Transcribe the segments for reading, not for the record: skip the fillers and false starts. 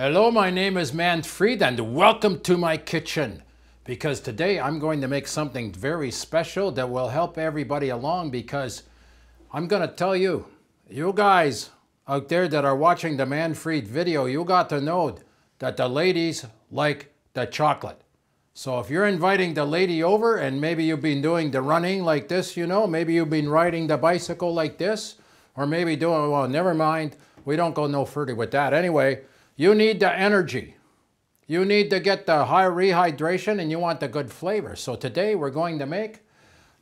Hello, my name is Manfred and welcome to my kitchen, because today I'm going to make something very special that will help everybody along, because I'm going to tell you, you guys out there that are watching the Manfred video, you got to know that the ladies like the chocolate. So if you're inviting the lady over and maybe you've been doing the running like this, you know, maybe you've been riding the bicycle like this, or maybe doing, well, never mind, we don't go no further with that. Anyway, you need the energy. You need to get the high rehydration and you want the good flavor. So today we're going to make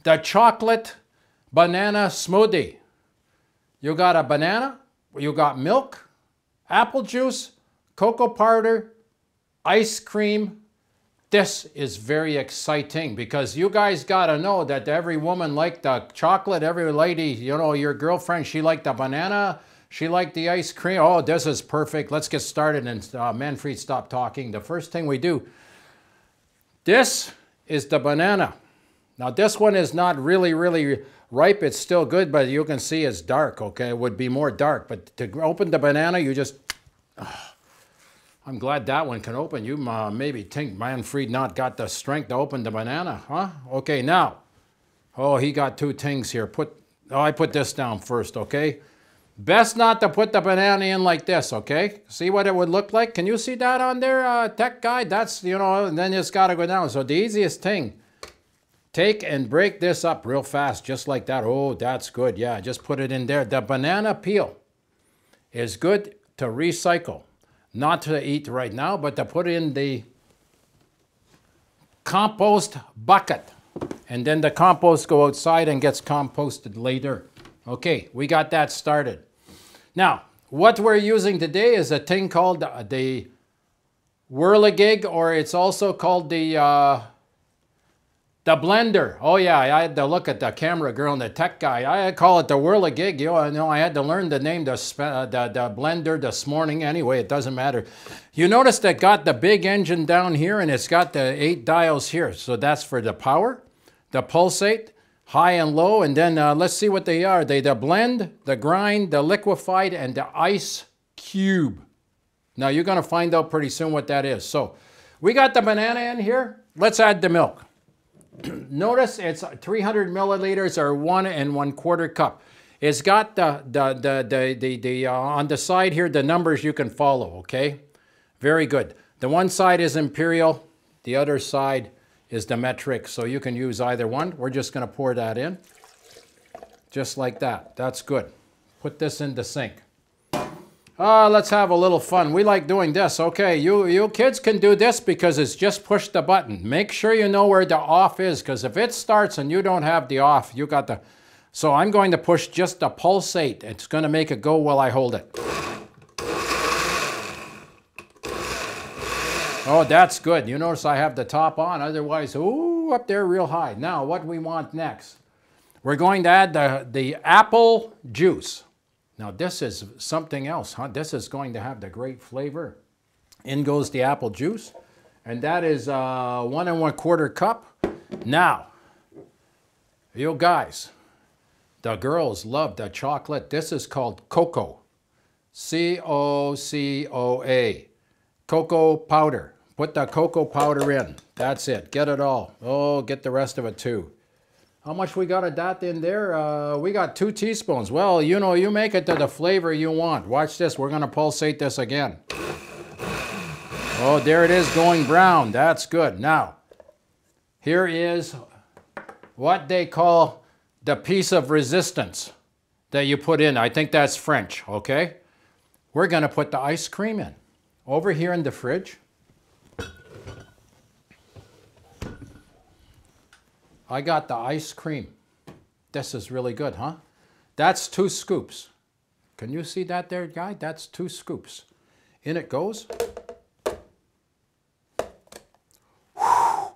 the chocolate banana smoothie. You got a banana, you got milk, apple juice, cocoa powder, ice cream. This is very exciting because you guys gotta know that every woman liked the chocolate, every lady, you know, your girlfriend, she liked the banana. She liked the ice cream. Oh, this is perfect. Let's get started and Manfred, stop talking. The first thing we do, this is the banana. Now this one is not really ripe. It's still good, but you can see it's dark, okay? It would be more dark, but to open the banana, you just, I'm glad that one can open. You maybe think Manfred not got the strength to open the banana, huh? Okay, now, oh, he got two things here. I put this down first, okay? Best not to put the banana in like this, okay? See what it would look like? Can you see that on there, tech guy? That's, you know, and then it's gotta go down. So the easiest thing, take and break this up real fast, just like that. Oh, that's good, yeah, just put it in there. The banana peel is good to recycle, not to eat right now, but to put in the compost bucket. And then the compost go outside and gets composted later. Okay, we got that started. Now, what we're using today is a thing called the whirligig, or it's also called the blender. Oh yeah, I had to look at the camera girl and the tech guy. I call it the whirligig. You know, I had to learn the name, the blender this morning. Anyway, it doesn't matter. You notice that got the big engine down here and it's got the 8 dials here. So that's for the power, the pulsate, high and low, and then let's see what they are. They the blend, the grind, the liquefied, and the ice cube. Now you're gonna find out pretty soon what that is. So we got the banana in here. Let's add the milk. Notice it's 300 milliliters or 1 1/4 cup. It's got the on the side here, the numbers you can follow, okay? Very good. The one side is imperial, the other side is the metric, so you can use either one. We're just gonna pour that in, just like that. That's good. Put this in the sink. Let's have a little fun. We like doing this. Okay, you kids can do this because it's just push the button. Make sure you know where the off is, because if it starts and you don't have the off, you got the... So I'm going to push just the pulsate. It's gonna make it go while I hold it. Oh, that's good. You notice I have the top on, otherwise, ooh, up there real high. Now, what we want next? We're going to add the apple juice. Now, this is something else, huh? This is going to have the great flavor. In goes the apple juice, and that is 1 1/4 cup. Now, you guys, the girls love the chocolate. This is called cocoa, C-O-C-O-A, cocoa powder. Put the cocoa powder in. That's it. Get it all. Oh, get the rest of it too. How much we got of that in there? We got 2 teaspoons. Well, you know, you make it to the flavor you want. Watch this. We're going to pulsate this again. Oh, there it is going brown. That's good. Now, here is what they call the piece of resistance that you put in. I think that's French, okay? We're going to put the ice cream in. Over here in the fridge, I got the ice cream. This is really good, huh? That's 2 scoops. Can you see that there, guy? That's 2 scoops. In it goes. Whew.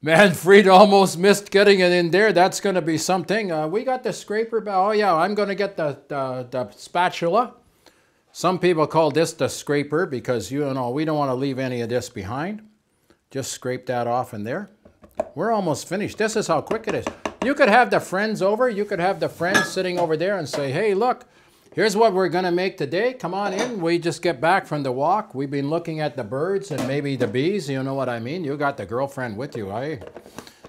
Manfred almost missed getting it in there. That's gonna be something. We got the scraper, oh yeah, I'm gonna get the spatula. Some people call this the scraper because, you know, we don't want to leave any of this behind. Just scrape that off in there. We're almost finished. This is how quick it is. You could have the friends over. You could have the friends sitting over there and say, hey, look, Here's what we're gonna make today. Come on in, we just get back from the walk. We've been looking at the birds and maybe the bees, you know what I mean? You got the girlfriend with you, eh?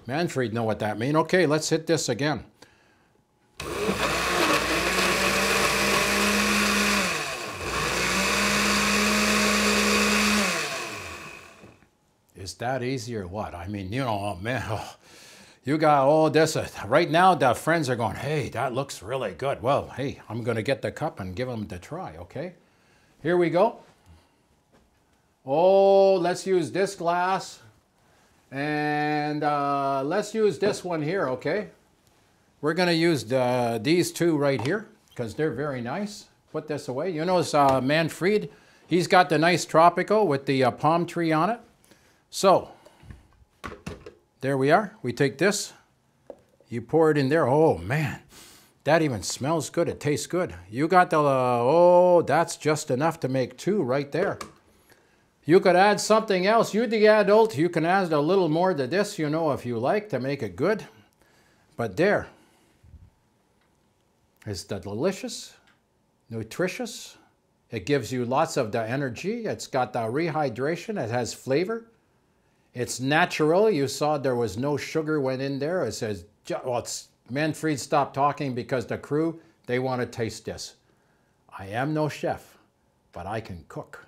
Manfred know what that mean. Okay, let's hit this again. Is that easy or what? I mean, you know, oh man, oh, you got all this. Right now, the friends are going, hey, that looks really good. Well, hey, I'm going to get the cup and give them the try, okay? Here we go. Oh, let's use this glass. And let's use this one here, okay? We're going to use these two right here because they're very nice. Put this away. You notice Manfred, he's got the nice tropical with the palm tree on it. So, there we are. We take this, you pour it in there. Oh man, that even smells good. It tastes good. You got the, oh, that's just enough to make two right there. You could add something else. You're the adult. You can add a little more to this, you know, if you like to make it good. But there is the delicious, nutritious. It gives you lots of the energy. It's got the rehydration. It has flavor. It's natural. You saw there was no sugar went in there. It says, well, it's, Manfred stopped talking because the crew, they want to taste this. I am no chef, but I can cook.